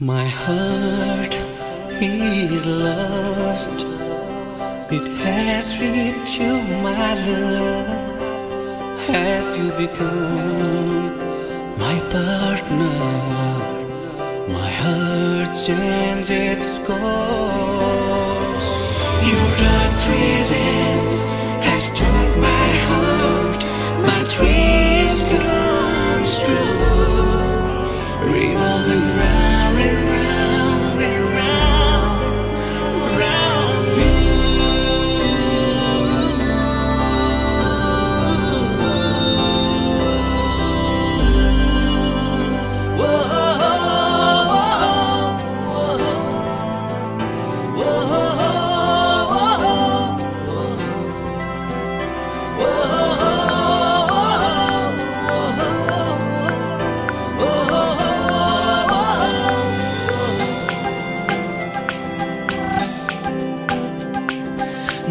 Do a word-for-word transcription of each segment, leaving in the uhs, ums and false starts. My heart is lost, it has reached you, my love. Has you become my partner? My heart changes its course. Your dark presence has struck my heart, my dreams come true, revolving round.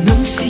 Nungsi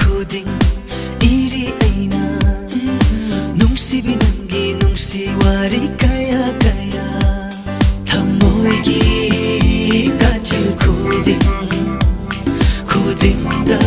kuding iri ayah, nungsi bilangi nungsi wari kaya kaya. Thamoegi kacil kuding kuding da.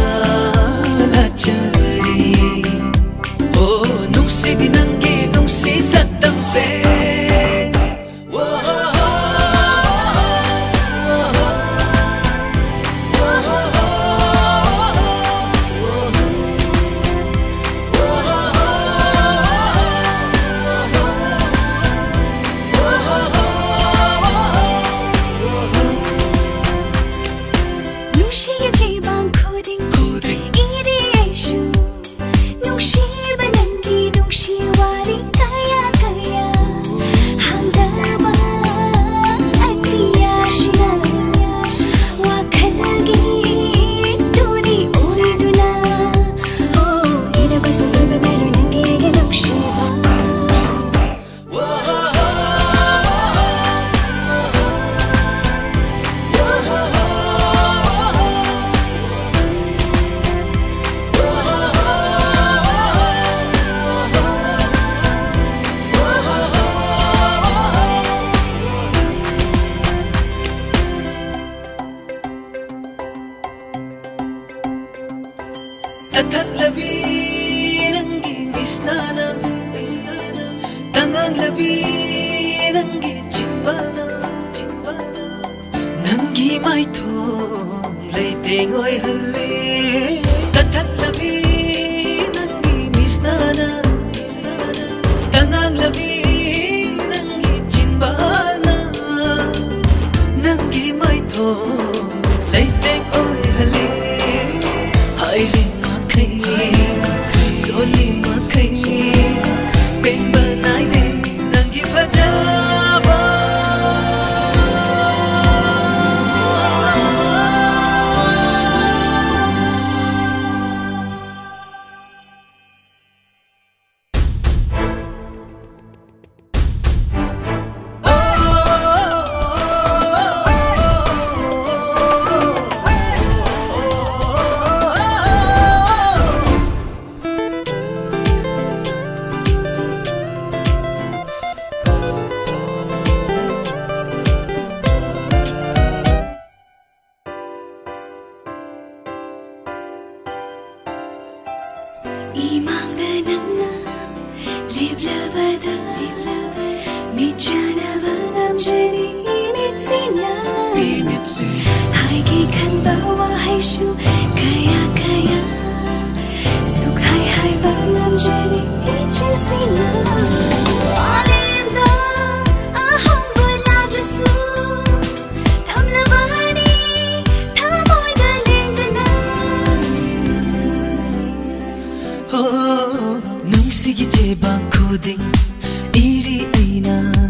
Athak labi rangin istana, tangang labi rangin chimbana, nangi mai thong lay tengoy halle. Athak labi rangin istana, tangang labi rangin chimbana, nangi mai thong lay tengoy halle. Hai.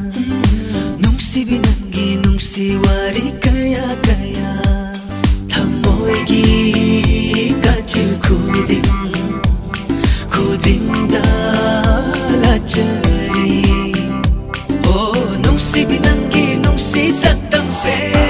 Oh, nung si binanggi, nung si saktam. say.